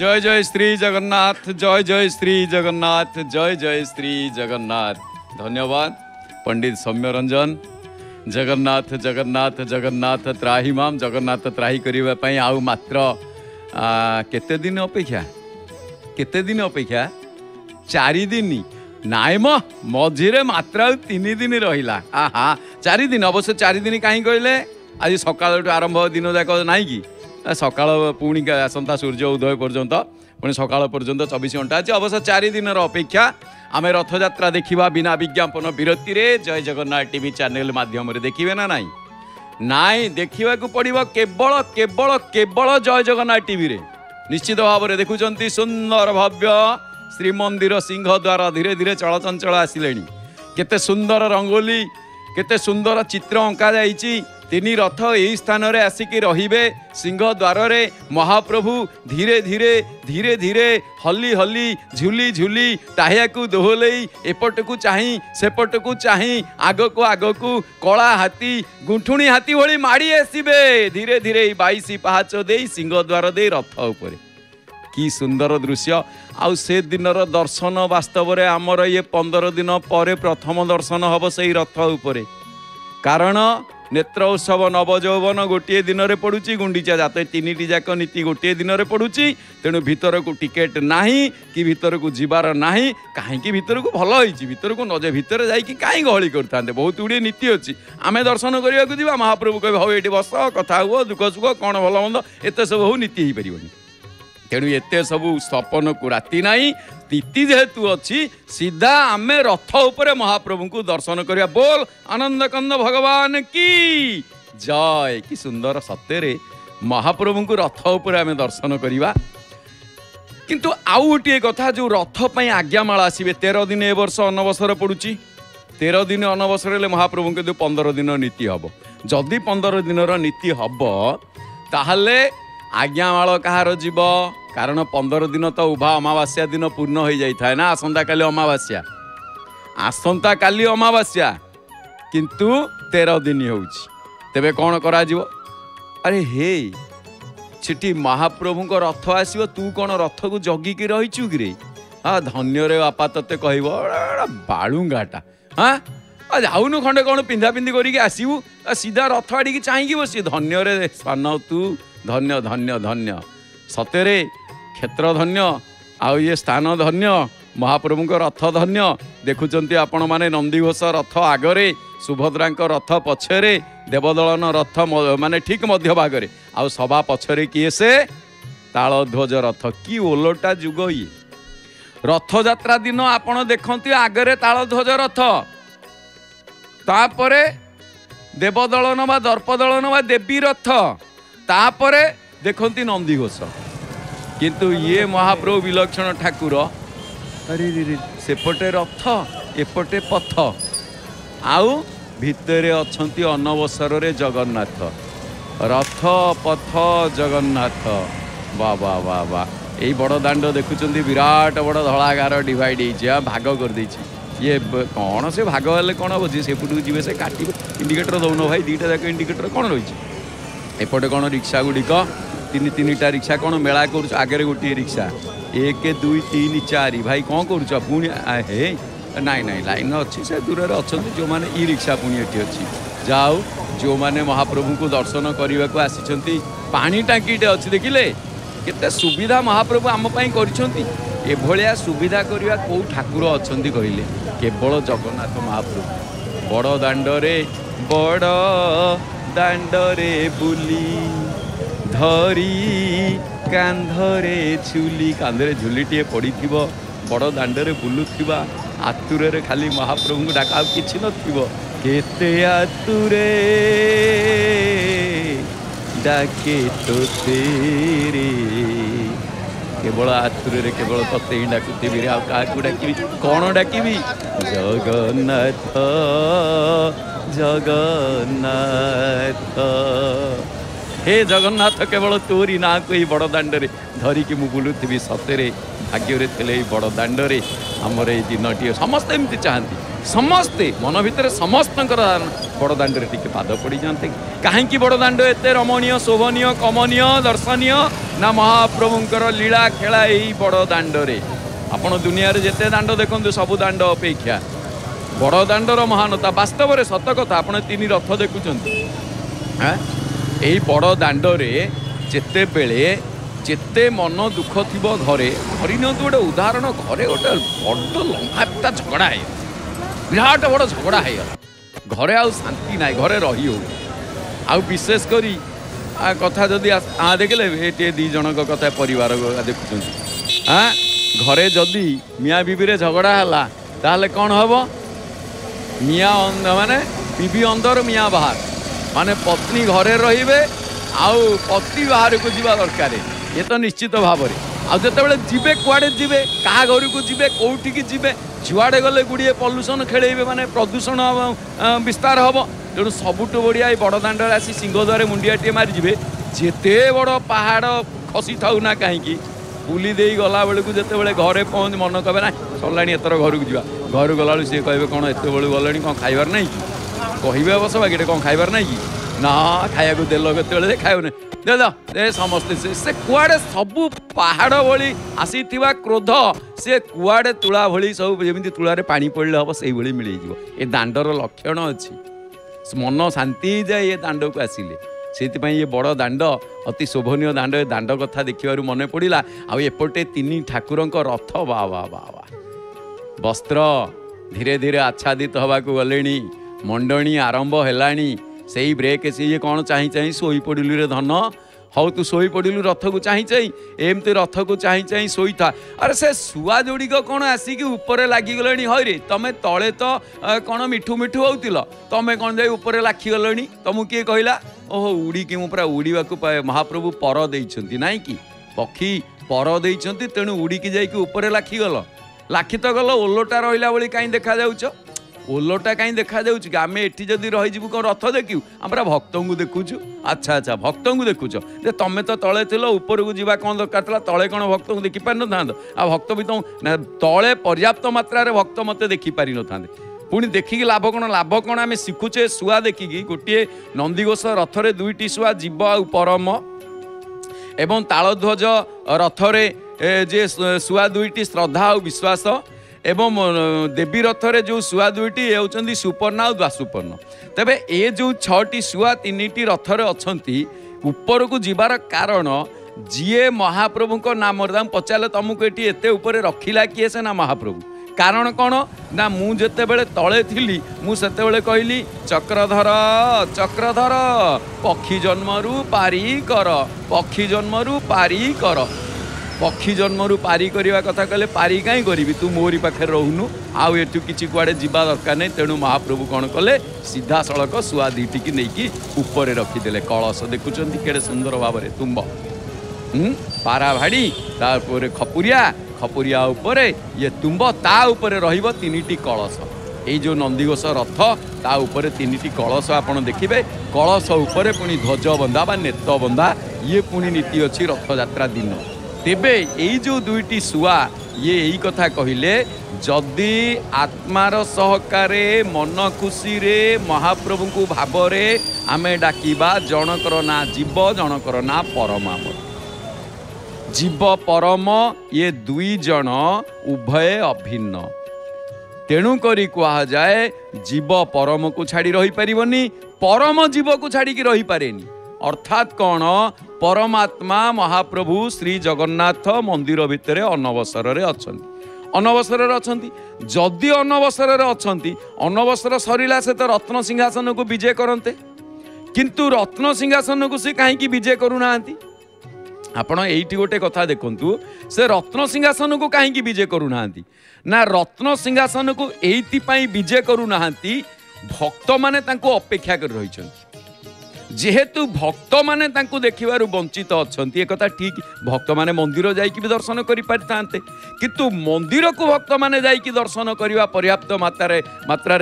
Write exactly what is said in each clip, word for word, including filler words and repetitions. जय जय श्री जगन्नाथ, जय जय श्री जगन्नाथ, जय जय श्री जगन्नाथ। धन्यवाद पंडित सौम्य रंजन। जगन्नाथ जगन्नाथ जगन्नाथ त्राही माम, जगन्नाथ त्राही करने आउ मात्र केते दिन अपेक्षा, केते दिन अपेक्षा चारि दिन नाई म मझे मात्र तीन दिन रहा। आ हा चारि दिन अवश्य चारि दिन कहीं कहले आज सका आरंभ दिन जाक नाई कि सका पुणी आसंता सूर्य उदय पर्यंत पुणी सका पर्यंत चौबीस घंटा अच्छे अवश्य चारि दिन अपेक्षा। आम रथ यात्रा देखा बिना विज्ञापन विरति रे जय जगन्नाथ टीवी चैनल माध्यम देखिए ना नाई नाई देखा पड़ो केवल केवल केवल जय जगन्नाथ टीवी रे निश्चित भाव में देखुं सुंदर भव्य श्रीमंदिर सिंहद्वार धीरे धीरे चलचंचल आसिले। केते सुंदर रंगोली, केते सुंदर चित्र अंका जाइए। तीन रथ यही स्थान में आसिक रे सिंहद्वार महाप्रभु धीरे धीरे धीरे धीरे हली हली झुली झुली टाहिया को दोहले एपट को चाह सेपट को चाह आग को आग को कला हाथी गुंठुणी हाथी भली माड़ी आसबे धीरे धीरे बाईस पाहाच दे सिंहद्वार दे रथ उपर। कि सुंदर दृश्य आउ से दिनर दर्शन वास्तव में आमर ये पंदर दिन पर प्रथम दर्शन हम से रथ उपर। कारण नेत्र उत्सव नवजौवन गोटे दिन में पड़ू गुंडीचा जाते तीन जाक नीति गोटे दिन में पड़ू तेणु भीतर को टिकेट ना कि भीतर को जीवार ना कहीं भीतर को भल होती भीतर को नजे भीतर जा कहीं गहली करता बहुत गुड़े नीति अच्छी। आम दर्शन करने को जी महाप्रभु कह हाँ ये बस कथा हुआ दुख सुख कौन भल मंद एत सब हो नीति हो पारे तेणु एते सबू स्थापन को राति नाई तिथि जेहेतु अच्छी सीधा आमे रथ उपरे महाप्रभु को दर्शन करिया। बोल आनंद कंद भगवान की जय। कि सुंदर सत्य महाप्रभु को रथ उपरे आमे दर्शन करिया। किंतु आउ गोटे कथा जो रथ पई आज्ञामाला आसबे तेरह दिन ए वर्ष अनवसर पड़ुची तेरह दिन अनवसर ले महाप्रभु के पंद्रह दिन नीति हब। जदि पंद्रह दिन नीति हब ताहले आज्ञामाल कहार जीव कारण पंदर दिन तो उभा अमावास्या दिन पूर्ण हो जाए ना आसंता काली अमावास्या आसंता काली अमावास्या किंतु तेरह दिन हो तेबे कौन करा जीव। अरे हे छिटी महाप्रभु को रथ आसो तू कौन रथ को जगिकी रहीचु कि रे। हाँ धन्य रे बापा तोते कह बालुंगाटा हाँ जाऊनु खंडे कौन पिंधा पिंधि करी आसबू सीधा रथ आड़ की चाहिए बस धन्य रे सान तू धन्य धन्य धन्य सतरे क्षेत्र धन्य आउ ये स्थान धन्य महाप्रभु को रथ धन्य। देखुंत आपण मैंने नंदीघोष रथ आगरे सुभद्रा रथ पछरे देवदलन रथ मान ठीक मध्य भागरे आउ सभा पछरे किए से तालध्वज रथ कि ओलटा जुग ये रथ यात्रा दिन आपण देखते आगरे तालध्वज रथ तापर देवदलन व दर्पदलन व देवी रथ तापरे देखती नंदीघोष किंतु ये महाप्रभु विलक्षण ठाकुर सेपटे रथ एपटे पथ आउ भितरे अच्छी अनवसर रे जगन्नाथ रथ पथ जगन्नाथ वाह वाह वाह वाह यही बड़ दाण्ड देखुं विराट बड़ धलागार डिवाइड हो भाग करदे ये कौन से भाग हेल्ले कौन हम जी सेपट को जी से काटे इंडिकेटर दौन भाई दुईटा जाक इंडिकेटर कौन रही एपटे कौन रिक्शा गुड़िक तीन तीन टा रिक्शा कौन मेला कर आगे गोटे रिक्शा एक दुई तीन चार भाई कौन कर पुणी हे नाई नाई लाइन अच्छी से दूर में अच्छा जो मैंने इ रिक्शा पुणी एटी अच्छी जाओ जो मैंने महाप्रभु को दर्शन करने को आसी पानी टाँकीटे अच्छी देखिले केते सुविधा महाप्रभु आमपाई कर सुविधा करवा कौ ठाकुर अच्छा कहले केवल जगन्नाथ महाप्रभु बड़ दाण्डरे बड़ दांडरे बुली धरी कांधरे झुली कांधरे झुलीटे पड़ी बड़ दांडरे बुलुवा आतुर रे खाली महाप्रभु को डाक कि नते आतुरे डाके तोते रे केवल आतुर रे केवल तोते ही डाकुथी आ डाकबी कौन डाकबी जगन्नाथ जगन्नाथ हे जगन्नाथ केवल तोरी ना कोई बड़ दाण्डे धरिकी मु बुलूथी सतरे भाग्य थे बड़ दाण्डे आमर ये दिन टी समस्ते एमती चाहती समस्ते मन भितर समस्त बड़ दाण्डे टी पाद पड़ जाते कहीं बड़ दाण्ड एत रमणीय शोभनीय कमनीय दर्शनीय ना महाप्रभुंर लीला खेला यही बड़ दाण्डे आपण दुनिया जिते दाण्ड देखु सबू दाण्ड अपेक्षा बड़ दाण्डर महानता वास्तव में सत कथा आपड़ तीन रथ देखुं हाँ यही बड़ दाण्डे जेते बेले जेते मन दुख थी घरे धरी नि गोटे उदाहरण घरे गोटे बड़ लंबा झगड़ा है विराट बड़ झगड़ा है घरे आ शांति ना घरे रही हो आउ विशेषकर कथा जदि हाँ देखले ये दीज कथा परिवार देखुं हाँ घरे जदि मियाँ बीबी झगड़ा है ताल कौन हम मियाँ माने बीबी अंदर मियाँ बाहर माने पत्नी घरे रे आउ पति बाहर को जीवा दरकार ये तो निश्चित भाव में आते जीवे कुआड़े जीवे क्या घर को जीवे कौटी की जीवे जुआड़े गले गुड़िए पल्यूसन खेलेबे माने प्रदूषण विस्तार हम तेणु सबुठू बढ़िया ये बड़ दाण्ड आसी सिंहद्वारे मुंडियाटे मारिजे जिते बड़ पहाड़ खसी थाऊ ना कहीं बुली दे गला बेलू जिते घरे पहुँच मन कहे ना सरला एतर घर को जीवा घर गला सी कहे कौन एत बेलू गले कौन खाइबार नहीं कहे अवश्य बाकी कौन खाइबार नहीं कि ना खाया को देल के खाऊ ना देल ए समस्ते से, से कुआड़े सबू पहाड़ भली आसी क्रोध से कुआड़े तुला भली सब जमी तुलारे पानी पड़े हम से मिल ये दाण्डर लक्षण अच्छी मन शांति जाए ये दाण्ड को आसिले से ये बड़ दाण्ड अति शोभन दाण्ड ये दाण्ड कथा देखिबारु मन पड़ा आपटे तीन ठाकुर रथ बा वस्त्र धीरे धीरे आच्छादित होगा गले मंडणी आरंभ हैलानी से ही ब्रेक से ये कौन चाह चाह शोपड़ू रे धन हाउ तू शोपड़ू रथ को चाह चाह एमती रथ को चाह चाह शोई था अरे से सुआ जोड़िक कौन आसिक उपरे लगिगले हई रे तुम तले तो कौन मिठू मिठू हो तुम कौन जाए उपरे लाखिगले तुमको किए कहला ओहो उड़ीकी मु पूरा उड़ीवा को महाप्रभु पर देइछंती नाई कि पक्षी पर देइछंती तेणु उड़ीकी जाइक उपरे लाखिगल लाखि तो गल ओलटा रहा भाई कहीं देखा जाऊच ओलटा कहीं देखा जाऊँ आम एटी जदि रही कौन रथ देखू आम पूरा भक्त को देखुचु अच्छा अच्छा भक्त को देखुच तुम तो तले थी ऊपर को जीवा कौन दरकार था तले कौन भक्त को देखिपार ना आ भक्त भी तुम तले पर्याप्त मात्र भक्त मत देखिपार ना पुणी देखिकी लाभ कौन लाभ कौन आम शिखुचे शुआ देखिकी गोटे नंदीघोष रथरे दुईटी शुआ जीव आ परम एवं तालध्वज रथरे जे शुआ दुईटी श्रद्धा आ विश्वास एवं देवी रथरे जो शुआ दुईटी होती सुपर्ण आ द्वासुपर्ण तेबे ए जो छटी शुआ तीन रथरे अछंती ऊपर को जीवार कारण जीए महाप्रभु को नाम पचारे तुमको ये एत ऊपर रखिला किए से ना महाप्रभु कारण कौन ना मुझे बेले तले थी मुझे कहली चक्रधर चक्रधर पक्षी जन्मरू पारी कर पक्षी जन्मरू पारी कर पक्षी जन्मरू पारी करवा कथा कहले पारी कहीं करी तू मोरी पाखे रोहनु आउ एटू किसी कुआड़े जीवा दरकार नहीं तेणु महाप्रभु कौन कले सीधा सड़क शुआ दुईटी की नहीं ऊपर रखीदे कलश देखुं केड़े सुंदर भाव में तुम्ब पारा भाड़ी तापर खपुरिया खपुरिया उपरे ये तुम्ब ता उपरे रहिबो तीनिटी कलश ये जो नंदीघोष रथ ता उपरे तीनिटी कलश आपन देखिबे कलश उपरे पुणी ध्वज बंधा बा नेत बंधा ये पुणी नीति अच्छी रथ यात्रा दिन तेबे ये जो दुईटी शुआ ये यही कथा कहले जदि आत्मार सहकारे मन खुशी रे महाप्रभु को भावरे आमे डाकीबा जनकर ना जीव जनकर ना परमात्मा जीव परम ये दुई जन उभय अभिन्न तेणुक कहा जाए जीव परम को छाड़ी रही पारिबनी परम जीव को छाड़ी की रही पारेनी अर्थात कौन परमात्मा महाप्रभु श्री जगन्नाथ मंदिर भितर अनवसर रे अछंती अनवसर अछंती जदि अनवसर अछंती अनवसर सरिला से तो रत्न सिंहासन को विजय करते किंतु रत्न सिंहासन को सी कहीं विजय करूना आपण एइठी गोटे कथा देखंतु से रत्न सिंहासन को कहीं विजय करूना ना रत्न सिंहासन को एइथि विजय करूना भक्त माने तांको अपेक्षा कर रही जेहेतु भक्त माने तांको देखिबारु वंचित अछंती एकता ठीक भक्त माने मंदिर जाइकि दर्शन करि पारथांते किंतु मंदिर को भक्त माने जाइकि दर्शन करने पर्याप्त मात्रा मात्रा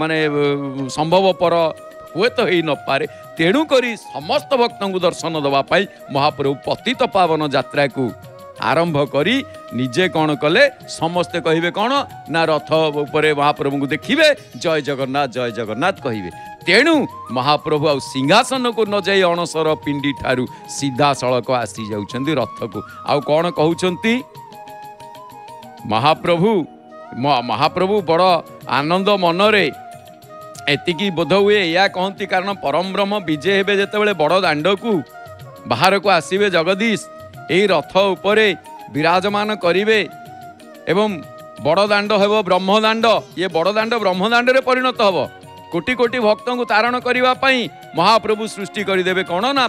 माने संभवपर हुए तो हो न पारे। तेणुक समस्त भक्त को दर्शन दवाई महाप्रभु पतित पावन यात्रा को आरंभ करी निजे कौन कले समस्ते कहिबे कौन ना रथ उपरे महाप्रभु को देखिबे जय जगन्नाथ जय जगन्नाथ कहिबे। तेणु महाप्रभु आ सिंहासन को न जाई अणसर पिंडी ठारू सीधा सड़क आसी जाउछंती रथ को आउ कौन कहउछंती महाप्रभु। महाप्रभु बड़ आनंद मन रे एतिकी बोध हुए या कहती कारण परम ब्रह्म विजय हेबे जेतेबेले बड़ दांड को बाहर को आसवे जगदीश यही रथ उपरे विराजमान करिवे एवं बड़ दांड हेबो ब्रह्मदांड ये बड़ दांड ब्रह्मदांड रे परिणत हेबो। कोटि कोटि भक्त को तारण करिवा पई महाप्रभु सृष्टि करिदेवे कौन ना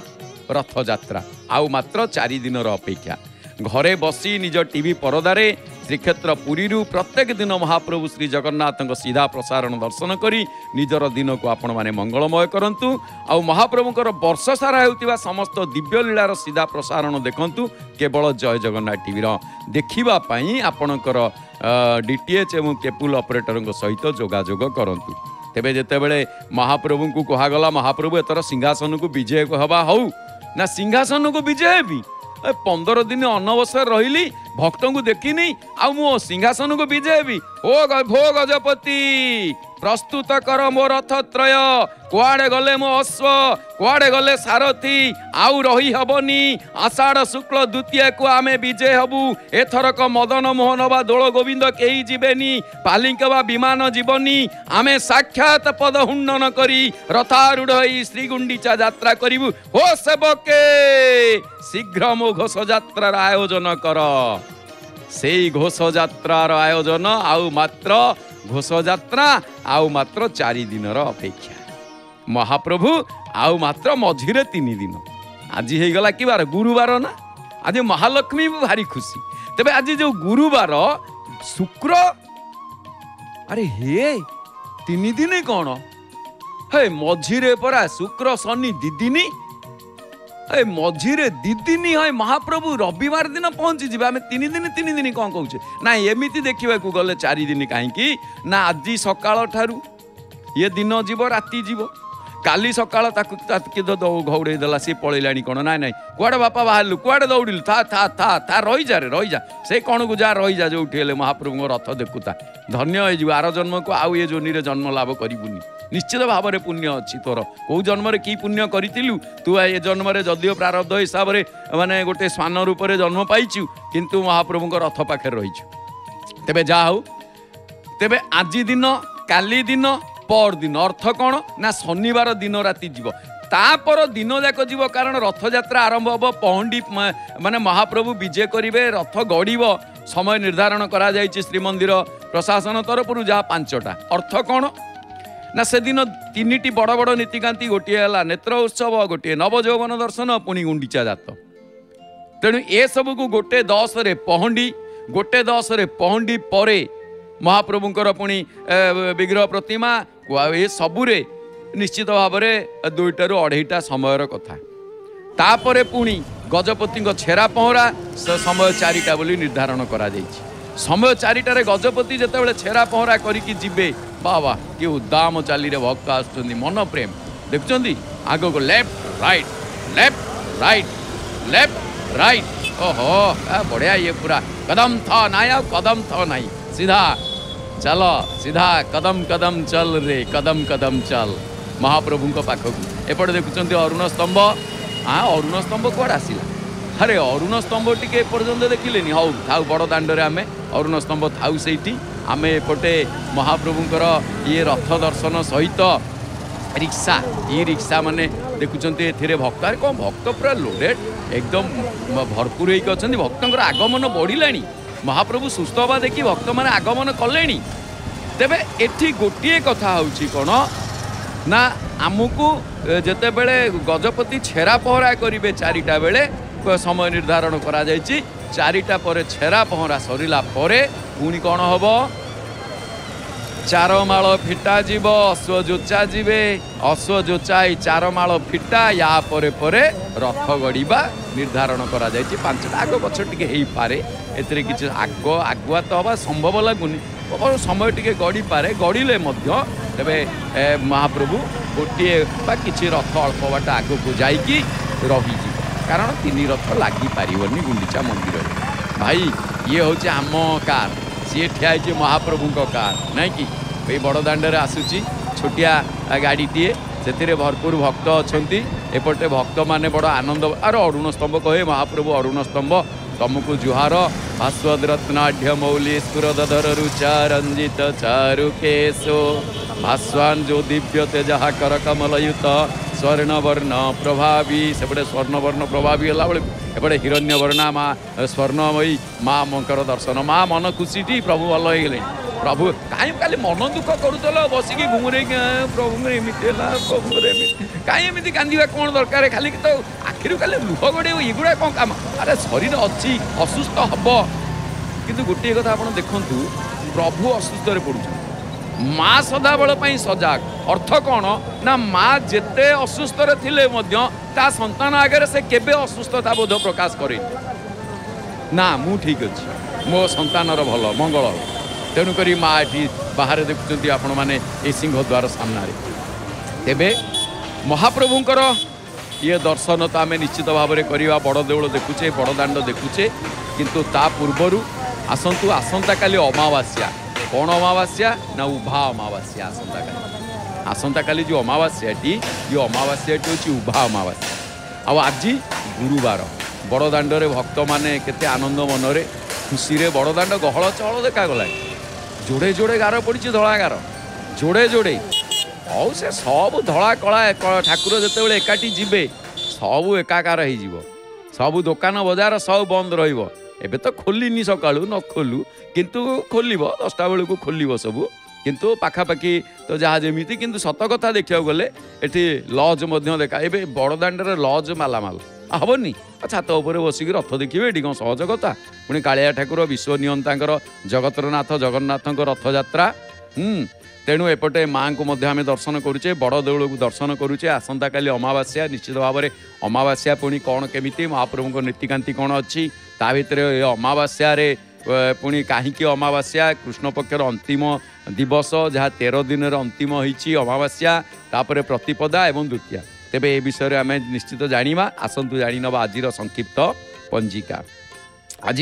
रथ यात्रा। आउ मात्र चारि दिन रो अपेक्षा घरे बसी निज टीवी परदारे श्रीक्षेत्र पुरी प्रत्येक दिन महाप्रभु श्री जगन्नाथ सीधा प्रसारण दर्शन करी निजर दिन को आपण माने मंगलमय करंतु। आ महाप्रभुकर वर्ष सारा होता समस्त दिव्य लीलार सीधा प्रसारण देखंतु केवल जय जगन्नाथ टीवी देखिबा पई आपणकर डीटीएच एवं केबल ऑपरेटर सहित जोगाजोग करंतु। तेबे जेतेबेले महाप्रभु को कहगला महाप्रभु एतर सिंहासन को विजय हवा हौ ना सिंहासन को विजय भी पंदर दिन अनवसर रही भक्त को देखनी आउ सिंहासन को विजय भी हो गजपति प्रस्तुत कर मो रथ त्रय कुआड़े गले मो अश्व कुआड़े गले सारथी आउ रही हबनी आषाढ़ शुक्ल द्वितीय को आमे विजय हबू एथरक मदन मोहन बा दोल गोविंद कई जीवेनी पालिंक बा विमान जीवनी आमे साक्षात पद हुंडन करी रथारूढ़ श्री गुंडीचा यात्रा करिबू। हो सेवके शीघ्र मो घोष यात्रार आयोजन कर से घोष यात्रार आयोजन आउ मात्र घोष यात्रा आउ मात्र चारि दिनर अपेक्षा महाप्रभु आउ मात्र मझिरे तीन दिन आज हो गला कि बार गुरुवार ना आज महालक्ष्मी भारी खुशी। तेबे आज जो गुरुवार शुक्र अरे हे तीन दिन कौन हे मझिरे परा शुक्र शनि दिदिन ए मझिरे दिदिन है महाप्रभु रविवार दिन पहुंची जी आम तीन दिन तीन दिन कौन कौचे ना एमती देखा गले चार दिन कहीं ना आज सका ये दिन जीव राति जीव काली सका घौड़ेदेला सी पलैला कौन ना ना कुआड़े बापा बाहर कुआड़े दौड़िलु था था था था रही जा रे रही जा से कौन को जा रही जा जो उठेले महाप्रभु रथ देखुता धन्य हो आर जन्म को आउ ये जोनि जन्म लाभ करूनी निश्चित भाव में पुण्य अच्छी तोर कौ जन्म कि पुण्य करूँ तु ए जन्म जदिव प्रारब्ध हिसाब से मानने गोटे स्वान रूप से जन्म पाइचु किंतु महाप्रभु रथ पाखे रहीचु। तेबे जा हो तेबे आज दिन काली दिन पर दिन अर्थ कौन ना शनिवार दिन राति जीव तापर दिन जाक जीव कारण रथ यात्रा आरंभ हम पहंडी माने महाप्रभु विजय करेंगे रथ गड़ब समय निर्धारण करा जाइछि श्रीमंदिर प्रशासन तरफ जहाँ पांचटा अर्थ कौन ना से दिन तीन बड़ बड़ नीतिकांति गोटे नेत्र उत्सव गोटे नवजौवन दर्शन पुणी गुंडीचा जात। तेणु ए सब को गोटे दस रे पहंडी गोटे दस रे पहंडी परे महाप्रभुंकर पुणी विग्रह प्रतिमा ए सबुरे निश्चित भाव में दुईटू अढ़ईटा समय कथा तापर पुणी गजपति छेरा पहरा समय चारिटा बोली निर्धारण करा जाइछि। समय चारिटार गजपति जितेबाला छेरा पहरा करके जीवे बाबा कि उदाम चाली रे भक्त आसुचंदी मन प्रेम देखुचंदी आग को left right left right left right ओहो बढ़िया ये पूरा कदम था नाया कदम था नहीं सीधा चलो सीधा कदम कदम चल रे कदम कदम चल महाप्रभु को पाखक एपटे देखुचंदी अरुण स्तंभ हाँ अरुण स्तंभ कौड़ आसला अरे अरुण स्तंभ टी एपर्तंत देखिले हौ थाउ बड़ दांड में आम अरुण स्तंभ थाउ से आमे एपटे महाप्रभुंकर ये रथ दर्शन सहित रिक्सा ये रिक्सा माने देखुचंते एथिरे भक्त अरे कौन भक्त पूरा लोडेड एकदम भरपूर होकर अच्छा भक्तर आगमन बढ़ला महाप्रभु सुस्थ हवा देखी भक्त मैंने आगमन कले। तेबे एठी गोटे कथा हूँ कौन ना आमको जितेबले गजपति छेरा पहरा करेंगे चारिटा बेले समय निर्धारण करा जाइछि चारिटा पर छेरा पहरा सरिला परे पुणी कौन हम चारमाल फिटा जीव अश्वजोचा जीवे अश्वजोचाई चारमाल फिटा या परे परे रथ गड़िबा निर्धारण करा जाइछि पांचटा आग पछ टिके हेई पारे एतरे किछ आग आगुआ तो हवा संभव लगुनि समय टिके गड़ी पारे गड़िले मध्य तेरे महाप्रभु गोटे बा किसी रथ अल्प बाट आगक जाकि रहीज कारण तीन रथ लगिपार गुंडीचा मंदिर भाई ये हूँ आम कार सी ठियाई महाप्रभु कार नहीं कि बड़ दाण्डे आसूची छोटिया गाड़ीटीए से भरपूर भक्त अच्छा एपटे भक्त माने बड़ आनंद आर अरुण स्तंभ कहे महाप्रभु अरुण स्तंभ तमको जुहार भास्वद रत्नाढ़ मौली सुरधर रुचा रंजित चारुकेशो भास्वान जो दिव्य तेजहा कर कमलयुत स्वर्णवर्ण प्रभावी सेपटे स्वर्णवर्ण प्रभावी होला एपटे हिरण्यवर्णा माँ स्वर्णमयी माँ मंकर दर्शन माँ मन खुशी थी प्रभु भल होगले प्रभु कहीं खाली मन दुख कर बसिकी घुमुरे प्रभु प्रभु कहीं एमती कांदा कौन दरकार खाली तो आखिर खाली लुह गड़े युवा कौन कम अरे शरीर अच्छी असुस्थ हम कि गोटे कथा आप देखु प्रभु असुस्थ पड़ू माँ सदाबेल सजाग अर्थ कौन ना माँ जिते असुस्थ सतान आगे से केवे असुस्थता बोध प्रकाश करे ना मु ठीक अच्छी मो संतानर भल मंगल तेणुक माँ ये बाहर देखुं आपण मैने सिंहद्वार सामना तेरे महाप्रभुंर ये दर्शन तो आम निश्चित भाव में करवा बड़ देउल देखुचे बड़दाण्ड देखुचे किंतु ता पूर्वर आसतु आसंता काली अमावास्या कौन अमावास्या ना उभा अमावास्या आसंता काली आसंता काली जो अमावास्याटी ये अमावास्याटी हूँ उभा अमावास्या आज गुरुवार बड़दाण्ड भक्त मैंने केते आनंद मन में खुशी बड़दाण्ड गहल चहल देखागला जोड़े जोड़े गार पड़ी धला गार जोड़े जोड़े हाउ से सब धला कला ठाकुर जिते एकाठी जीवे सब एकाकार हो सब दुकान बजार सब बंद र एबे तो खोलनी सका न खोलू किंतु खोल दसटा बेलू खोल सबू किंतु पाखापाखि तो जहाँ जमीती किंतु सत कथा देखा गले ये लज देखा ए बड़दाण्ड लज मालामाल हेनी छात उपर बसिक रथ देखिए ये कौन सहज कथा पुणी कालिया ठाकुर विश्व नियंता जगतर नाथ जगन्नाथ रथ यात्रा तेणु एपटे माँ को आम दर्शन करुचे बड़ देउल को दर्शन करुचे आसंता काली अमावास्या निश्चित भाव में अमावास्या पुणी कौन केमिति महाप्रभु नीतिकांति कौन अच्छी ता भर ये अमावास्या पुणी कहीं अमावास्या कृष्ण पक्षर अंतिम दिवस जहाँ तेरह दिन अंतिम होती अमावास्या तापर प्रतिपदा एवं द्वितीया तेबे ए विषय आम निश्चित जाना आसतु जाणीनवा आज संक्षिप्त पंजिका आज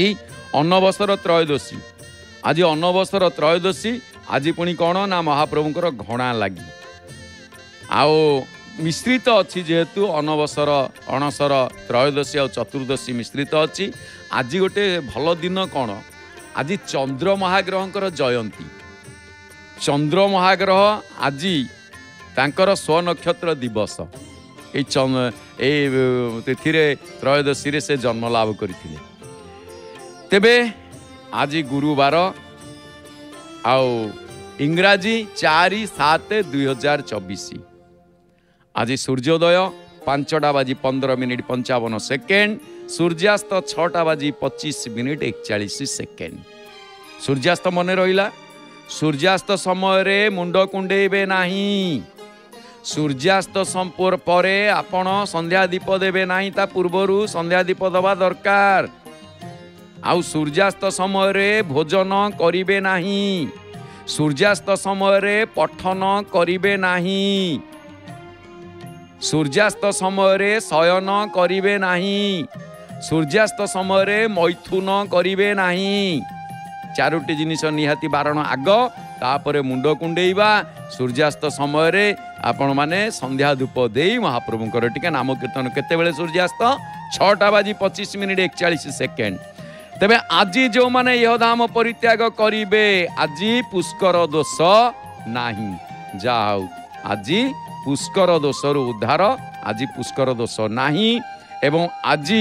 अनवसर त्रयोदशी आज अनवसर त्रयोदशी आज पुणी कौन ना महाप्रभुंर घणा लगी आओ मिश्रित अच्छी जेहेतु अनवसर अणसर त्रयोदशी आ चतुर्दशी मिश्रित अच्छी आज गोटे भल दिन कौन आज चंद्र महाग्रह जयंती चंद्र महाग्रह आज तांकर स्वनक्षत्र दिवस ये तिथि त्रयोदशी से जन्म लाभ करते तेबे आज गुरुवार आओ इंग्राजी चार सात दुई हजार चौबीस आज सूर्योदय पांचटा बाजी पंद्रह मिनिट पंचावन सेकेंड सूर्यास्त छटा बाजी पच्चीस मिनिट एकचाश सेकेंड सूर्यास्त मन रहा सूर्यास्त समय मुंड कुंडेबे नहीं सूर्यास्त पर आपण संध्या दीप देवे नहीं ता पूर्वर संध्या दीप दवा दरकार आउ सूर्यास्त समय भोजन करिबे नहीं सूर्यास्त समय पठन करिबे नहीं सूर्यास्त समय शयन करिबे नहीं सूर्यास्त समय मैथुन करिबे नहीं चारोटी जिनिष निहाती बारण आग तापरे मुंड कुंडेइबा सूर्यास्त समय आपण माने संध्या धूप देई महाप्रभुंकर टिके नाम कीर्तन केते बेले सूर्यास्त छटा बाजी पच्चीस मिनिट एकचाश सेकेंड तेबे आज जो माने यह धाम परित्याग करिबे आज पुष्कर दोष नहीं जाओ आज पुष्कर दोष रु उद्धार आज पुष्कर दोष नहीं एवं आज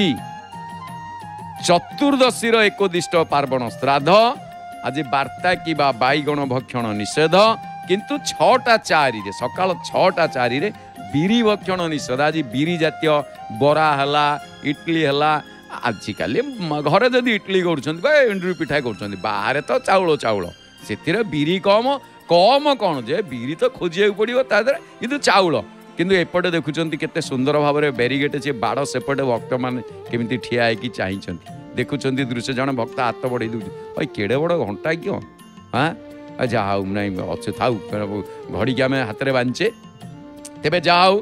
चतुर्दशी एकोदिष्ट पार्वण श्राद्ध आज वार्ता कि बैगण भक्षण निषेध किंतु छटा चारि सकाल छटा चारि बीरी भक्षण निषेध आज बीरी जातीय बरा हला इडली हला आजिकाली घरे जदि इडली कर पिठा कर बाहर तो चाउल चाउल से बीरी कम कम कौन जे बीरी तो खोजा पड़ो तादर कि चाउल किंतु एपटे देखुं के सुंदर भाव में बेरीगेट से बाड़ सेपटे भक्त मैंने केमी ठिया होगी चाहते देखुं दृश्य जन भक्त हाथ बढ़े दूसरे भाई केड़े बड़ घंटा क्यों हाँ जाऊ नाई अच्छे थाऊ घड़िका हाथ में बांचे तेरे जाऊ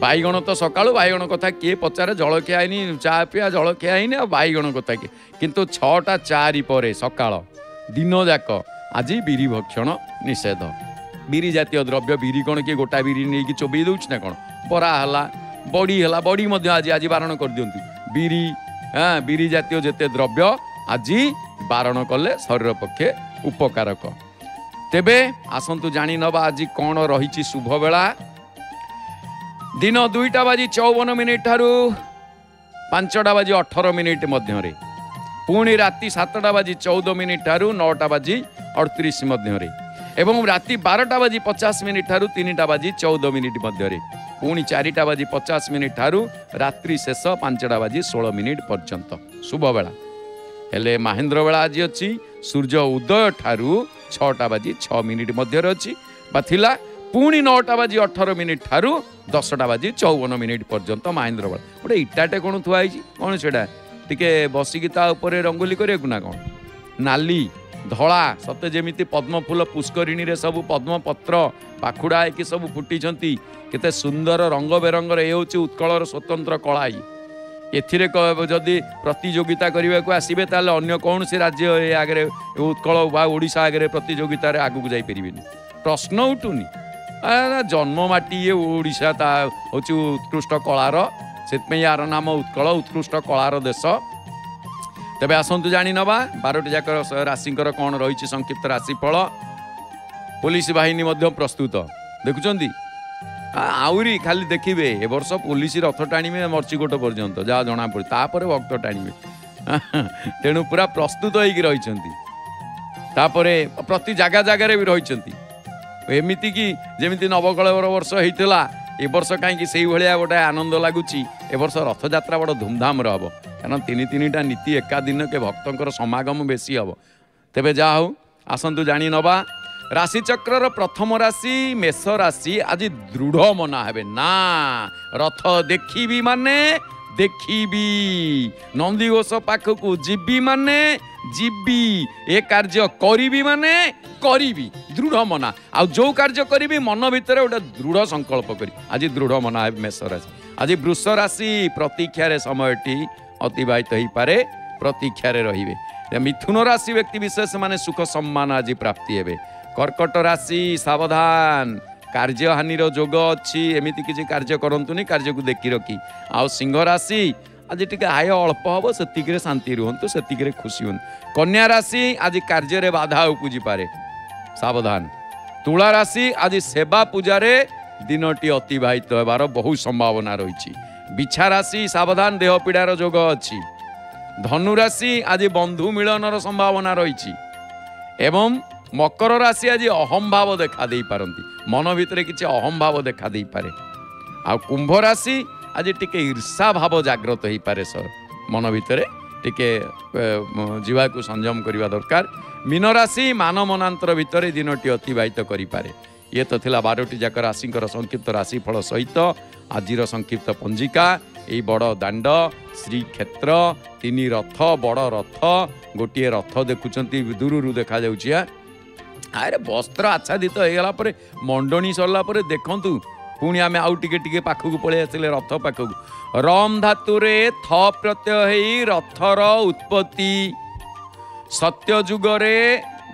बैगण तो सकालू बैगण कथा किए पचारे जलखिया चा पिया जलखिया आ बैगण कथा किए किंतु छटा चारि पर सकाल दिन जाक आज बीरी भक्षण निषेध बीरी जातीय द्रव्य बीरी कौन किए गोटा बीरी नहीं कि चोबई दौच ना कौन बरा है बड़ी है बड़ी आज आज बारण कर दिंती बीरी हाँ बीरी जातीय जिते द्रव्य आज बारण कले शरीर पक्षे उपकारक तेबे आसतु जाणी नवा आज कौन रही शुभ बेला दिन दुईटा बाजी चौवन मिनिट ठारू पांचटा बाजी अठर मिनिट मध्य पुणी राति सातटा बाजी चौदह मिनिट ठारू नौटा बाजी अड़तीस मध्य एवं राति बारटा बाजी पचास मिनिट ठारू तीनटा बाजी चौदह मिनिट मध्य पुणी चारिटा बाजी पचास मिनिट ठारू रात्रि शेष पांचटा बाजी सोलह मिनिट पर्यंत शुभ बेला हेले महेन्द्र बेला आज अच्छी सूर्य उदय ठारू छटा बाजी छ मिनिट मध्य अच्छी बाला पुणी नौटा बाजी अठर मिनिट ठारू दसटा बाजी चौवन मिनिट पर्यंत महेन्द्र बेला गोटे इटाटे कौन थुआई कौन से टे बसिकी रंगोली करना कौन नाली धला सत्य जमी पद्मफूल पुष्करिणी रे सब पद्मपत्र पाखुड़ा एक सब फुटी केते सुंदर रंग बेरंगर ये हूँ उत्कल स्वतंत्र कलाई एथिरे जदि प्रतियोगिता करने को आसबे ताले अन्य कौन से राज्य ये आगे उत्कल ओडिशा आगे प्रतियोगित आगू जापरि प्रश्न उठुनी जन्ममाटी ये ओडिशा ता हूँ उत्कृष्ट कलार से यार नाम उत्कल उत्कृष्ट कलार देश तेबे आसतु जाणी नवा बारोटी जाक राशि कौन रही संक्षिप्त राशिफल पुलिस बाहिनी प्रस्तुत देखुं आउरी खाली देखिए ए वर्ष पुलिस रथ टाणीबे मर्चिकोट पर्यंत जहाँ जना पड़े तापर भक्त टाणीबे तेणु पूरा प्रस्तुत होकर रही प्रति जगह जगार भी रही एमती कि जमी नवकलवर वर्ष होता ए वर्ष कहीं से भाया गोटे आनंद लगुच वर्ष रथ यात्रा बड़ा धूमधाम हम कहना तीन तीन टा नीति एका दिन के भक्तों समागम बेसी हम तेबे जा हूँ आसतु जाणी नवा राशिचक्र प्रथम राशि मेष राशि आज दृढ़ मना हे ना रथ देखी माने देखी नंदीघोष पाखक जीवी माने जीवी ए कार्य करी माने करी दृढ़ मना आ जो कार्य करी मन भितर गोटे दृढ़ संकल्प करी आज दृढ़ मना मेष राशि आज वृष राशि प्रतीक्षार समयटी अतिबाहित हो पारे प्रतीक्षार रे मिथुन राशि व्यक्ति विशेष माने सुख सम्मान आज प्राप्ति हे कर्कट राशि सावधान कार्य हानिर जोग अच्छी एमती किसी कार्य करतुनि कार्य को देखी रखी आ सिंह राशि आज टी आय अल्प हम से शांति रुहतु से खुशी हूँ कन्या राशि आज कार्य बाधा उपजिपे सावधान तुला राशि आज सेवा पूजार दिनटी अतिबाहित होबार बहुत संभावना रही बिछा राशि सावधान देह पीड़ार जोग अच्छी धनु राशि आज बंधु मिलन संभावना रही एवं मकर राशि आज अहम भाव देखा दे पारंती मन भितर किसी अहम भाव देखा दे पारे आ कुंभ राशि आज टिके ईर्षा भाव जाग्रत हो पारे सर मन भितर टिके जीवा को संयम करने दरकार मीन राशि मान मनांतर भितर दिनटी अतिबाहित करें ये तो थिला बारोटी जाक राशि संक्षिप्त राशिफल सहित आजिर संक्षिप्त पंजिका ये बड़ दांड श्रीक्षेत्र तीन रथ बड़ रथ गोटे रथ देखुंती दूर देखा जा अरे वस्त्र आच्छादित होगला मंडणी सरला देखु पुणी आम आउ टे पाखक पलि आस रथ पाखक रम धातु रे थ प्रत्यय रथर उत्पत्ति सत्य जुगरे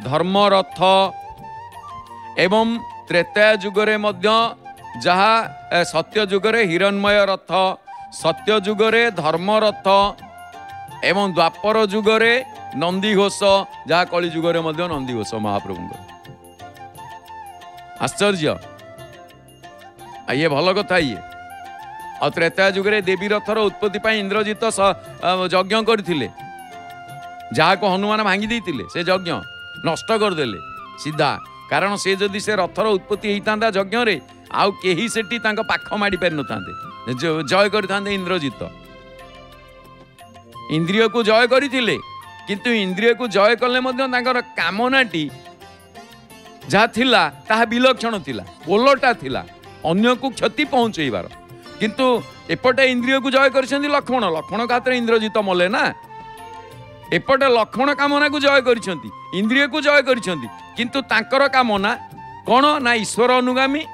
धर्म रथ एवं त्रेता जुगरे मध्य जहा सत्य जुगरे हिरणमय रथ सत्य जुगरे धर्म रथ एवं द्वापर जुगरे नंदीघोष जहा कली जुगरे मध्य नंदीघोष महाप्रभु आश्चर्य ये भल कथा ये आ त्रेता जुगरे देवी रथर उत्पत्ति इंद्रजीत यज्ञ करथिले जहा को हनुमान भांगी देते से यज्ञ नष्ट करदे सीधा कारण से जदि से रथर उत्पत्ति होता यज्ञ रे आउ केही सेठी तांका पाख माड़ी पारि नथांते जय करथांते इंद्रजीत इंद्रिय को जय करथिले किंतु इंद्रिय को जय कले मध्य तांकर कामनाटी जहा थिला ताहा विलक्षण थिला ओलटा थिला अन्य को क्षति पहुँचेबार किंतु एपटे इंद्रिय को जय कर लक्ष्मण लक्ष्मण का हाथ में इंद्रजीत मले ना एपटे लक्षण कामना को जय कर इंद्रिय को जय कर कामना कौन ना ईश्वर अनुगामी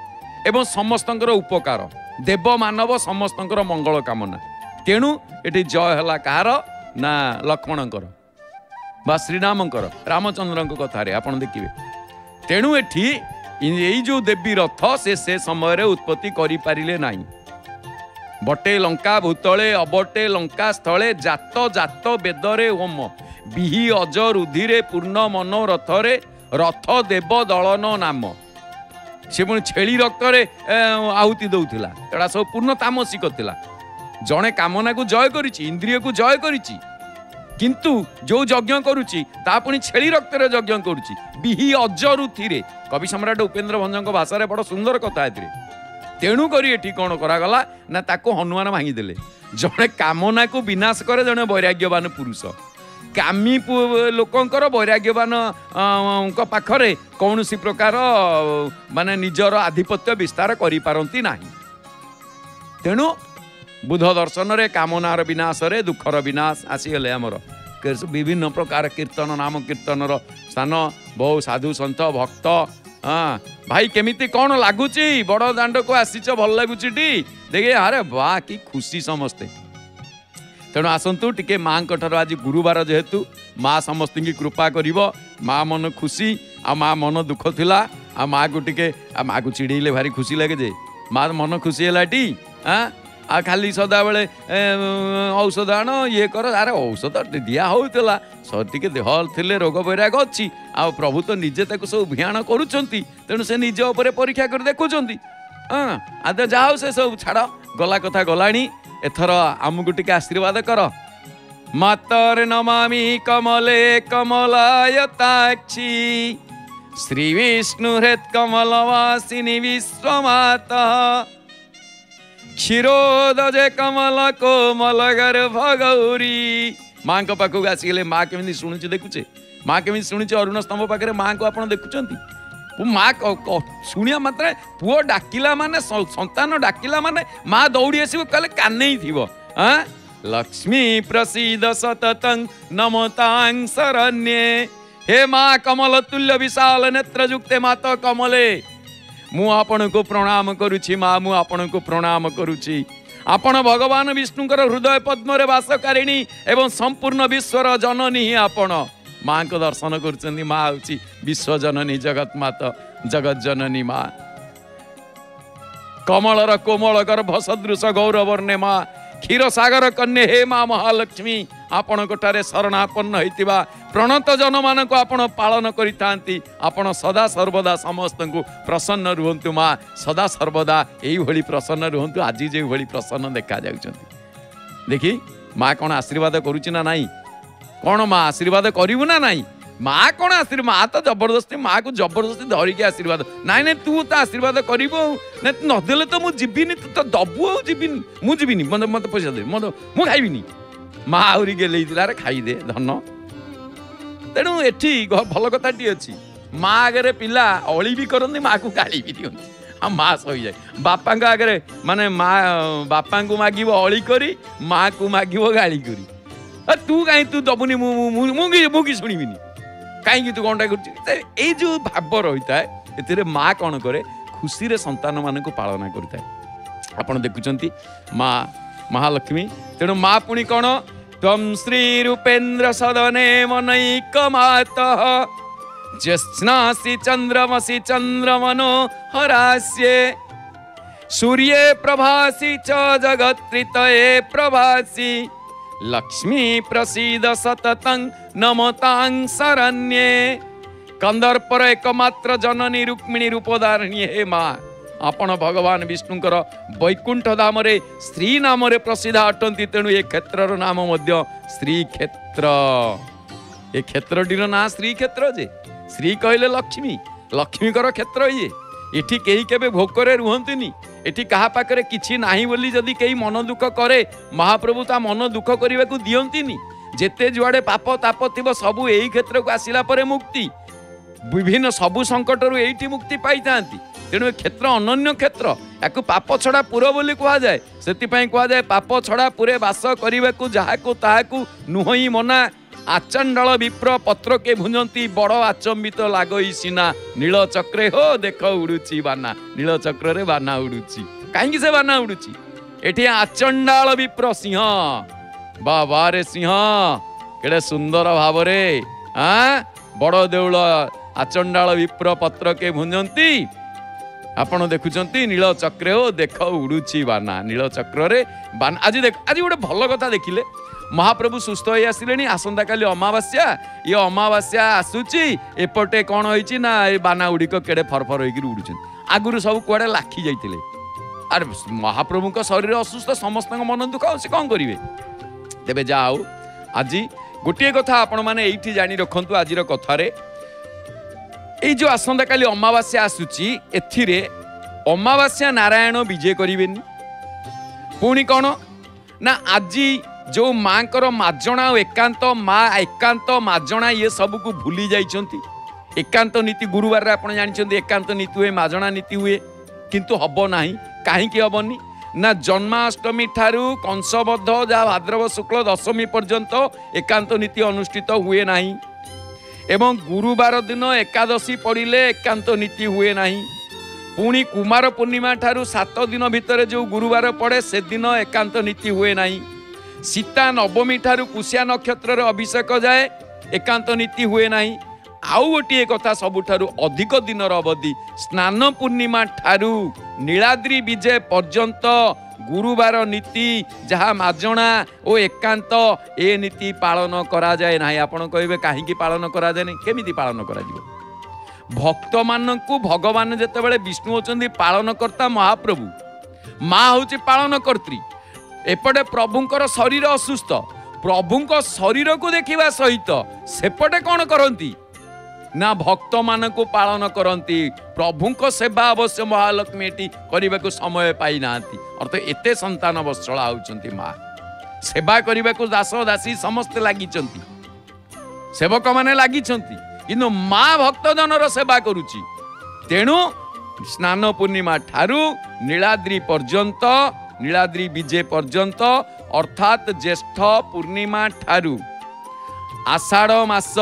एवं समस्तर उपकार देव मानव समस्तर मंगल कामना तेणु ये जय है कहार ना लक्ष्मणकर बा श्रीरामकर रामचंद्र कथार आप देखिए तेणु ये जो देवी रथ से से समय उत्पत्ति करें ना बटे लंका भूतले अबटे लंका स्थले जात जात बेदरे होम बिहि अज रुधिरे पूर्ण मन रथरे रथ देव दलन नाम से पुणी छेली रक्तर आहुति दौला एड़ा सब पूर्ण तामसिक था जड़े कामना को जय कर इंद्रिय को जय करिछि किंतु जो यज्ञ करुच्ची पुणी छेली रक्तर यज्ञ करुच्ची बिहि अज रुधिरे कवि सम्राट उपेन्द्र भंजन भाषा में बड़ सुंदर कथा ए तेणुक ये कौन करागला ना ताको हनुमान भांगीदे जड़े कामना को विनाश करे जड़े वैराग्यवान पुरुष कामी लोकंर वैराग्यवान पाखरे कौन सी प्रकार माने निजर आधिपत्य विस्तार करिपारती ना तेणु बुध दर्शन रे कामनार विनाश रे दुखर विनाश आसीगले आमर विभिन्न प्रकार कीर्तन नाम कीर्तन स्थान बहु साधु सन्त भक्त हाँ भाई केमिति कौन लगुच बड़ दाण्ड को आसीच भल लगुच देखे अरे वाह कि खुशी समस्ते तेणु आसतु टे माँ आज गुरुवार जेहेतु माँ समस्त की कृपा कर माँ मन खुशी आ माँ मन दुख थिला आ माँ को टे माँ को चिड़े भारी खुशी लगे जे माँ मन खुशी है टी हाँ आ खाली सदा बेले औषध आण ये कर अरे औषध दिया होता सर टी देह थे रोग वैराग अच्छी आ प्रभु तो निजे ताको सब भियाण कर तेणु से निज उपर परीक्षा कर देखुं हाँ आ तो जाओ से सब छाड़ गला कथा गला एथर आमको टे आशीर्वाद कर मातर नमामि कमले कमलायताक्षी श्री विष्णु हृत कमलवासिनी विश्वमाता क्षीरोदजे कमल कोमल गर्भ गौरी माँ का पाखक आसीगले माँ केमी शुणुचे देखुचे माँ केमी शुणुचे अरुण स्तंभ पाखे माँ को आप देखुं माँ शुणा मात्र पुओ डाकिला माने संतान डाकिला माने माँ दौड़ी आसो कहे काने थो हाँ लक्ष्मी प्रसिद्ध सततं नमतां शरण्ये हे माँ कमल तुल्य विशाल नेत्र युक्ते माता कमले मु आपण को प्रणाम करुछि माँ मु आपण को प्रणाम करुछि आपण भगवान विष्णुकर हृदय पद्मरे वासकारिणी एवं संपूर्ण विश्वर जननी आपण माँ को दर्शन करुछन्ती माँ होछि विश्व जननी जगत माता जगत जननी माँ कमलर कोमल गर्भ सदृश गौरवर्णे माँ क्षीर सागर कन्या हे माँ महालक्ष्मी आपण कोठारे शरणापन्न होइतिबा प्रणत जन मान को आपण पालन करितांती आपण सदा सर्वदा समस्त को प्रसन्न रुहंतु माँ सदा सर्वदा एई प्रसन्न रुहंतु आज जे भली प्रसन्न देखा जाउछंती देखि माँ कौन आशीर्वाद करूछि ना नाही कौन माँ आशीर्वाद करिवु ना नाही माँ कौन आशीर्वाद माँ तो जबरदस्ती माँ को जबरदस्ती धरिकी आशीर्वाद नाई ना तू तो आशीर्वाद करू ना नदेले तो मुझे जीविनी तू तो दबु आ जीविनी मुझे जीविनी मत मत पैसा दे मत मुझे खाइबिनी माँ आहरी गेले अरे खाईदे धन तेणु एटी भल कथाटी अच्छी माँ आगे पिला अली भी करती माँ को गाली भी दिखती आ माँ सही जाए बापा आगे माने माँ बापा को मागिब अली करी माँ को मागिब गाली करी तू कहीं तू दबुनी मुझे शुणबिनी कहीं तू कौनटा करो भाव रही था ये माँ कौन कै खुशी संतान मान को पालना करें देखुं माँ महालक्ष्मी तेणु माँ पुणी कौन तम श्री रूपेन्द्र सदने मनैक मातः ज्योत्स्नासि चंद्रमसि चंद्रमनो हरास्ये सूर्ये प्रभासि च जगत्त्रितये प्रभासि लक्ष्मी प्रसीद सततं नमतां शरण्ये कंदर्पर एकमात्र जननी रुक्मिणी रूपधारिणी हे माँ आपण भगवान विष्णुंकर वैकुंठ धाम श्री नाम प्रसिद्ध अटंती तेणु ये क्षेत्र नाम श्रीक्षेत्र ये क्षेत्रटीर ना श्रीक्षेत्र जे श्री कहले लक्ष्मी लक्ष्मीकर क्षेत्र ये ये कहीं के भोकरे रुहंतनी एठी कहा पाखरे किछि नाही बोली जदि कई मन दुख करे महाप्रभु ता मन दुख करने को दियंतिनी जेते जुआड़े पाप ताप थिबो सबु एही क्षेत्र को आसिला परे मुक्ति विभिन्न सबु संकट रु एठी मुक्ति पाई थांती तेणु क्षेत्र अनन्य क्षेत्र याकु पाप छड़ा पुर बोली कहा जाए से कहा जाए पाप छड़ा पुरे वास करने को जहाँ को ताहा को नुहई मना आचंडल विप्र पत्र के भुंजती बड़ आचंबित लागई सीना नील चक्रे हो देख उड़ुची बाना नील चक्र रे बाना उड़ुची कहीं से बाना उड़ुची एठी आचंडाल विप्र सिंह बाबा रे सिंह केड़े सुंदर भाव रे हाँ बड़ देउल आचंडाल विप्र पत्र के भुंजती आपण देखुंती नील चक्रे हो देख उड़ुची बाना नील चक्र रे बाना आज देख आज गोटे भल कथा देखिले महाप्रभु सुस्थ हो आसिले आसंता काली अमावास्या ये अमावास्या आसूची एपटे कौन होइची ना ए बाना गुड़िक केड़े फरफर होकर उड़ुचन आगुरी सब कुआडे लाखी जाइतिले अरे महाप्रभुक शरीर असुस्थ समस्त मन दुख से कौन करेंगे तेरे जाओ आज गोटे कथा आपण मैंने ये जाणी रखु आज कथार ये जो आसंता काली अमावास्या आसूची एथिरे अमावास्या नारायण विजय करें पुणी कौन ना आज जो माँ को मार्जना और एकांत माँ एकांत मार्जना ये सब को भूली जाइंट एकांत नीति गुरुवार आपड़ जानते एकांत नीति हुए मार्जना नीति हुए किंतु हब ना कहीं हबनी ना जन्माष्टमी ठारू कंसबद्ध जहाँ भाद्रव शुक्ल दशमी पर्यंत एकांत नीति अनुष्ठित हुए ना एवं गुरुवार दिन एकादशी पड़े एकांत नीति हुए ना पुणी कुमार पूर्णिमा ठारू सात दिन भितर जो गुरुवार पड़े से दिन एकांत नीति हुए ना सीता नवमी ठारू कुशिया नक्षत्र अभिषेक जाए एकांत नीति हुए ना आउ गोटे कथा सबुठारू अधिक दिन अवधि स्नान पूर्णिमा ठारू नीलाद्री विजय पर्यंत गुरुवार नीति जहाँ मार्जना और एकांत ए नीति पालन करा जाए ना आपण कहे कहीं पालन करा जाए केमिति पालन करा जाए भक्त मानू भगवान जितेबाला विष्णु होचंदी पालनकर्ता महाप्रभु माँ हूँ पालनकर्त्री एपटे प्रभुंर शरीर असुस्थ प्रभुंर शरीर को देखा सहित सेपटे कौन करती ना भक्त मान को पालन करती प्रभुंर सेवा अवश्य महालक्ष्मी ये करने को समय पाई ना अर्थ एते संतान वत्सला होती माँ सेवा करने को दास दासी समस्ते लगी सेवक मैंने लगी किंतु माँ भक्तजनर सेवा करुची तेणु स्नान पूर्णिमा ठारू नीलाद्री पर्यंत नीलाद्री विजय पर्यंत अर्थात ज्येष्ठ पूर्णिमा ठारू आषाढ़ मास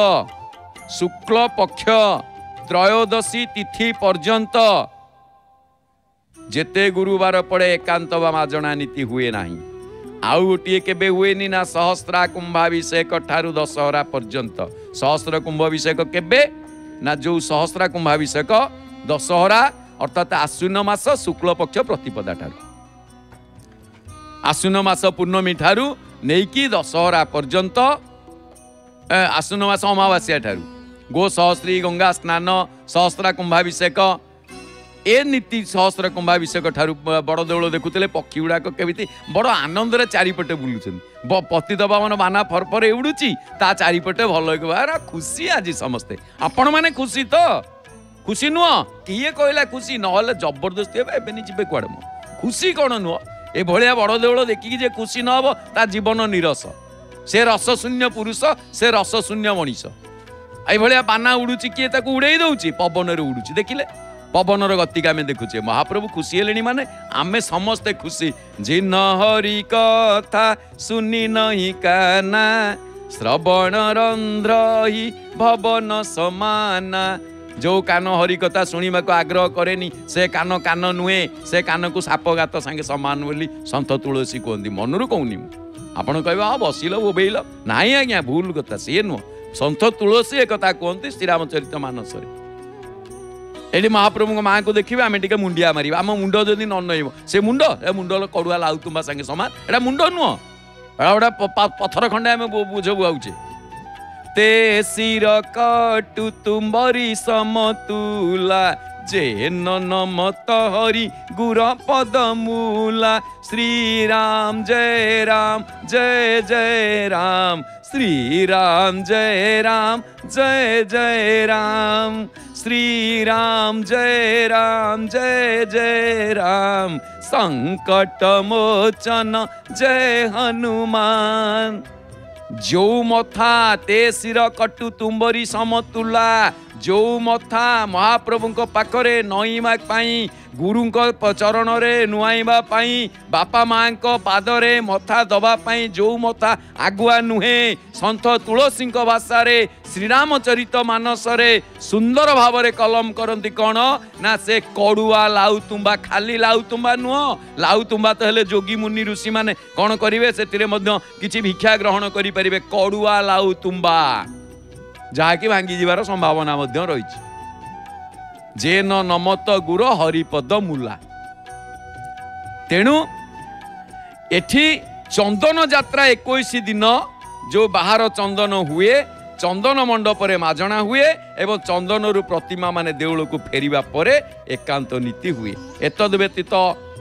शुक्ल पक्ष त्रयोदशी तिथि पर्यंत जेते गुरुवार पड़े एकांत बा मार्जना नीति हुए ना आउ गोटे केवे हुए नी ना सहस्रा कुंभाभिषेक ठारू दशहरा पर्यंत सहस्र कुंभाभिषेक केवे ना जो सहस्रा कुंभाभिषेक दशहरा अर्थात आश्विन मास शुक्ल पक्ष प्रतिपदा ठारू आश्विन मास पूर्णमी ठारू नहीं दशहरा पर्यंत आश्विन मास अमावास्या ठारू गो सहस्री गंगा स्नान सहस्रा कुंभाभिषेक ए नीति सहस्र कुंभाभिषेक ठारू बड़ देउल देखुते पक्षी गुड़ाक केमिति बड़ आनंद चारिपटे बुलुचंदी पतित पावन बाना फरफर उड़ुची ता चारिपटे भल खुशी आज समस्ते आपण माने खुशी तो खुशी नुह किए कहला खुशी ना जबरदस्ती एबेनी जीवे कुआड़ मो खुशी कौन नुह ए भलिया बड़ देउल देखिकी खुशी न हो ता जीवन निरस से रसशून्य पुरुष से रसशून्य मनीष ए भलिया बाना उड़ुची किए ताकू उड़े दउची पवन रे उड़ुची देखिले पवन रो गति आम देखुचे महाप्रभु खुशी हेलेनी माने आमे समस्ते खुशी जिन हरि कथा सुनि नहि काना श्रवण रंध्र हि भवन समाना जो कान हरि कथा शुणा को आग्रह कैनि से कान कान नुहे से कान को सापगात सांगे सामान बोली सन्त तुलसी कहती मनरू कहूनी आपड़ कह हाँ बसिल बोबेल नाई आज्ञा भूल कथा सी नुह सन्त तुलसी एक कथा कहते श्रीरामचरित मानस ये महाप्रभु माँ को देखिए आम टे मुंडिया मार आम मुंड जदि न नईब से मुंड ए मुंड कड़ुआ लाउ तुम्बा सांगे सामान एटा मुंड नुह गोटे पथर खंडे आम बुझबू आउचे ते शिर कटु तुम्बरी समतुला जेन नमत हरि गुर पद मूला श्री राम जय राम जय जय राम श्री राम जय राम जय जय राम श्री राम जय राम जय जय राम संकट मोचन जय हनुमान जो मथा ते शिर कटु तुम्बरी समतुला जो मथा महाप्रभु पाखरे नईमा गुरु चरण में नुआईवाई बापा माँ को पादरे मथा दवापाई जो मथा आगुआ नुहे सन्थ तुलसी भाषा श्रीरामचरित मानस सुंदर भाव में कलम करती कौन ना से कड़ुआ लाउ तुम्बा खाली लाउ तुम्बा नुह लाउ तुम्बा तो हेले जोगी मुनि ऋषि मैंने कौन करेंगे से किसी भिक्षा ग्रहण करें कड़ुआ लाउ तुम्बा जहाँकि भांगी जीवार संभावना रही जे न नमत गुर हरिपद मूला। तेणु एठी चंदन यात्रा इक्कीस दिन जो बाहर चंदन हुए चंदन मंडप में मजणा हुए एवं चंदन रु प्रतिमा माने देउल को फेरिबा परे एकांत नीति हुए। एतद व्यतीत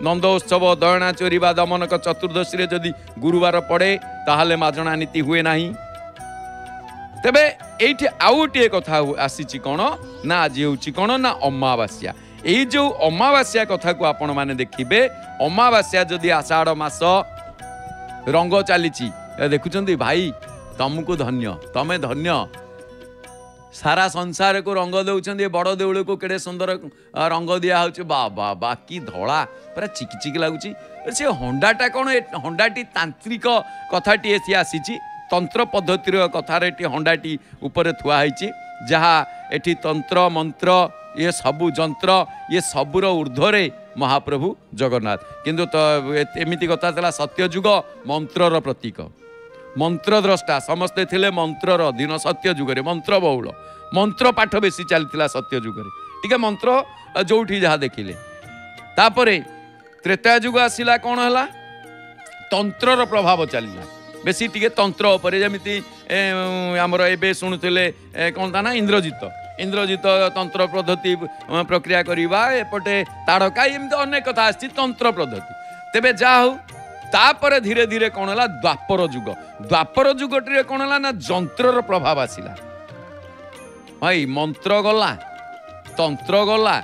नंद उत्सव दयना चोरी बा दमनक चतुर्दशी जदि गुरुवार पड़े ताहले मजणा नीति हुए नहीं। तेबे एठी आउ टे कथा आसी कौन ना आज हूँ कौन ना अमावास्या। यही जो अमावास्या कथा को आपण मैंने देखिए अमावास्या जदि आषाढ़ मास रंग चली देखुं भाई तुमको धन्य तमें धन्य सारा संसार को रंग दौरान बड़ देउल को केड़े सुंदर रंग दिया बा बा बा कि धला पूरा चिकचिक लगुच से हंडाटा कौन हंडाटी तांत्रिक कथाटी सी आसी तंत्र पद्धतिर कथार हंडाटी उपर थुआई जहाँ एटी तंत्र मंत्र ये सबू जंत्र ये सबूर ऊर्धरे महाप्रभु जगन्नाथ किंतु तो एमती कथा था सत्ययुग मंत्रर प्रतीक मंत्रद्रष्टा समस्ते थिले मंत्रर दिन सत्ययुगे मंत्र बहुल मंत्र पाठ बेसी चली सत्ययुगे टीके मंत्र जो जहाँ देखिले तापर त्रेतायुग आसला कौन है तंत्रर प्रभाव चलना बेसी टिके तंत्र उपरे जमिति आमर एबे सुनुथिले कौन था ना इंद्रजीत इंद्रजीत तंत्र पद्धति प्रक्रिया करवा एपटे ताड़का एमती अनेक कथा आसी तंत्र पद्धति। तेबे जाहु तापर धीरे धीरे कौन है द्वापर युग द्वापर युगटे कौन है ना जंत्रर प्रभाव आसला भाई मंत्र गला तंत्र गला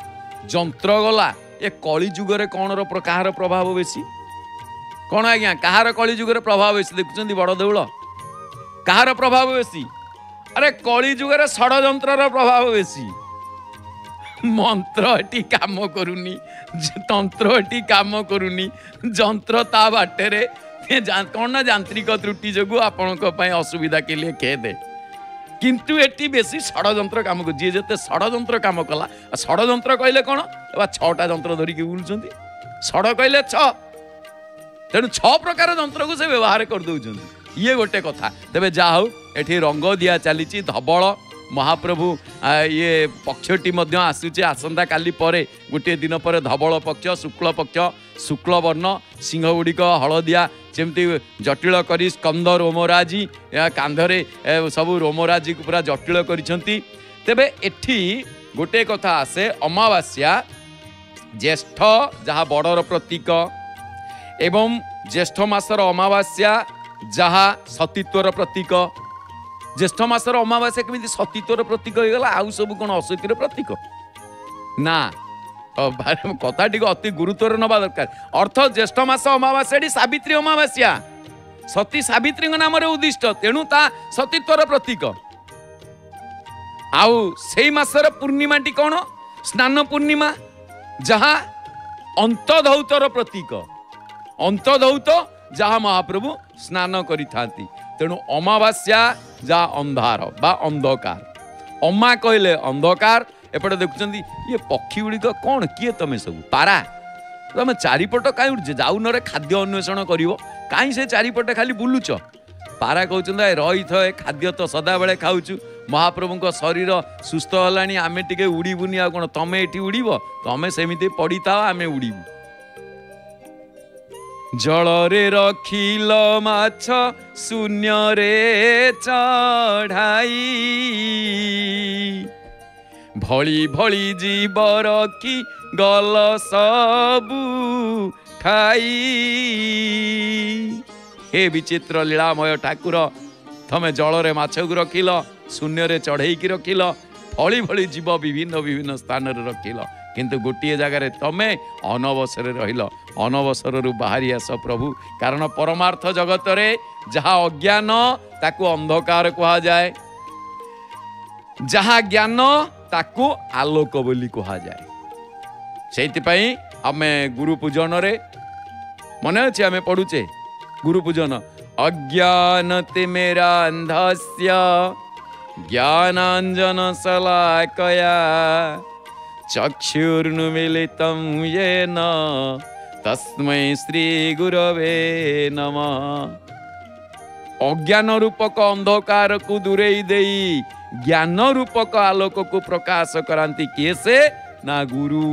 जंत्र गला ए कली युगरे कौन कहार प्रभाव बेसी कौन आज्ञा कहार कलिजुगर प्रभाव बेसी देखुं बड़ देउल कहार प्रभाव बेसी अरे कलिजुगर षडयंत्रर प्रभाव बेसी मंत्र एटी काम करूनी तंत्र एटी काम करूनी जंत्र ता बाटेरे कौन ना यांत्रिक त्रुटि जो आपणों पर असुविधा के लिए खेदे किंतु एटी बेसी षडयंत्र काम कर जी जिते षडयंत्र काम कला षडयंत्र कहले कौन छटा जंत्र धरिकी बुलुचंती षड कहले छ तेणु छ प्रकार जंत्र को से व्यवहार कर करदे ये गोटे कथा। तेबे जाओ एठी रंग दिया चली धबल महाप्रभु ये पक्षटी आसूचे आसंता काली परे गोटे दिन पर धबल पक्ष शुक्ल पक्ष शुक्ल वर्ण सिंह गुड़िक हलदिया जमती जटिल कर स्कंद रोमराजी कांधरे सब रोमराजी को पूरा जटिल करिसंती। तेबे एठी गोटे कथा आसे अमावास्या ज्येष्ठ जहाँ बड़र प्रतीक एवं ज्येष्ठ मासर अमावास्या जहाँ सतीत्वर प्रतीक ज्येष्ठ मासर अमावास्या केमिति सतीत्वर प्रतीक होगला आउ सब कौन असतीर प्रतीक ना कथा टी अति गुरुत्वर नवा दरकार अर्थ ज्येष्ठ मास अमावास्या सावित्री अमावास्या सती सावित्री नाम उद्दिष्ट तेणु ता सतीत्वर प्रतीक आउ से मासर पूर्णिमा टी कौन स्नान पूर्णिमा जहाँ अंतधौतर प्रतीक अंतधौत जहाँ महाप्रभु स्नान करी थांती। तेणु अमावास्या जहाँ अंधार बा अंधकार अम्मा कहले अंधकार एपटे देखुं ये पक्षी गुड़िक कौन किए तुम सब पारा तुम चारिपट कहीं जाऊन खाद्य अन्वेषण कर कहीं से चारिपटे खाली बुलुच पारा कहते हैं रही थे खाद्य तो सदा बेले खाऊ महाप्रभु शरीर सुस्थ है आम टे उड़बूनी आ कौन तुम ये उड़ब तुम सेमती पड़ी था आम उड़बू जलरे रखिल माछ शून्यरे चढ़ाई भली भली जीव रखी गल सबु ठाई हे विचित्र लीलामय ठाकुर तमें जलरे माछ को रखिल शून्यरे चढ़ई की रखिल भली भली जीव विभिन्न विभिन्न स्थान रखिल किंतु गोटे जगार तमें अनवसर रहिल अनवसर रु बाहरी आस प्रभु कारण परमार्थ जगत रे जहाँ अज्ञान ताकू अंधकार कह जाए जहा ज्ञान ताकू आलोक बोली कहा जाए। से आम गुरु पूजन रे मन अच्छे आम पढ़ुचे गुरु पूजन अज्ञान मेरा अंधस्य ज्ञानांजन शलाकया चक्षुर्नुमिलितं येन तस्मै श्री गुरवे नमः। अज्ञान रूपक अंधकार को दूरेई देई ज्ञान रूपक आलोक को प्रकाश करांती कैसे ना गुरु।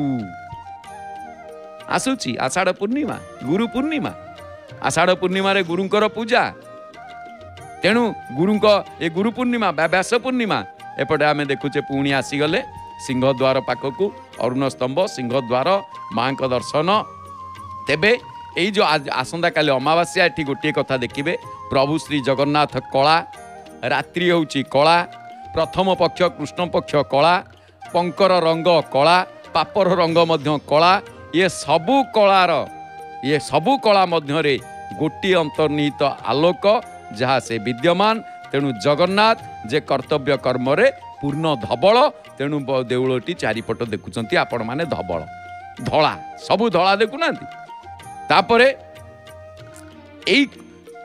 आसुची आषाढ़ पूर्णिमा गुरु पूर्णिमा आषाढ़ पूर्णिमा रे गुरुंकर पूजा तेणु गुरुंक ए गुरु पूर्णिमा व्यास पूर्णिमा एपटे आमे देखुचे पुणी आसीगले सिंहद्वार पाखकू अरुण स्तंभ सिंहद्वार माँ का दर्शन। तेबे एई जो आसंता काली अमावास्या एठी गोटे कथा देखिबे प्रभु श्री जगन्नाथ कला रात्रि होउची कला प्रथम पक्ष कृष्ण पक्ष कला पंकर रंग कला पापर रंग मध्य कला ये सबू कलार ये सबू कला मध्य गोटी अंतर्निहित आलोक जहाँ से विद्यमान। तेणु जगन्नाथ जे कर्तव्य कर्म रे पूर्ण धवल तेणु देउलटी चारिपट देखुंत आपण माने धवल धला सबू धला देखुना। तापर यही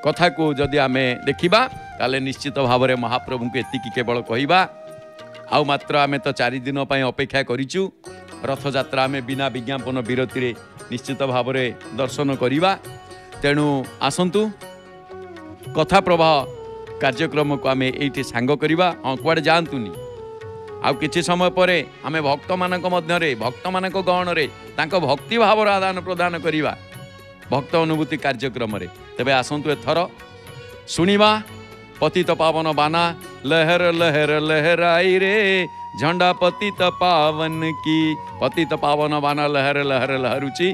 कथा को जदि आम देखा ताले निश्चित भाव में महाप्रभु को एति केवल कहवा आउ मात्र आम तो चारिदिन अपेक्षा करूँ रथयात्रा आम बिना विज्ञापन विरति निश्चित भाव में दर्शन करवा। तेणु आसतु कथा प्रवाह कार्यक्रम को आम ये सांग करवा। हाँ कुआडे जातुनि आउ कि समय पर आम भक्त मान मध्य भक्त मान गहन भक्ति भाव आदान प्रदान करवा भक्त अनुभूति कार्यक्रम। तेबे आसतु एथर शुणा पतित पावन बाना लहर लहर लहराई रे झंडा पतित पावन की पतित पावन बाना लहर लहर लहरुची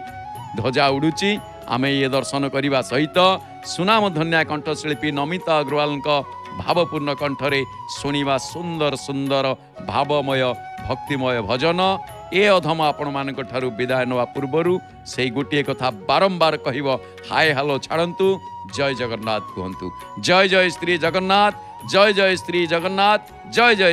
ध्वजा उड़ुची। आमे ये दर्शन करने सहित सुनाम धन्या कंठशिल्पी नमिता अग्रवाल भावपूर्ण कंठरे शुणा सुंदर सुंदर भावमय भक्तिमय भजन। ए अधम आपण मान विदाय ना पूर्वर से गोटे कथा बारंबार कह हाय हालो छाड़ू जय जगन्नाथ कहतु जय जय श्री जगन्नाथ जय जय श्री जगन्नाथ जय जय।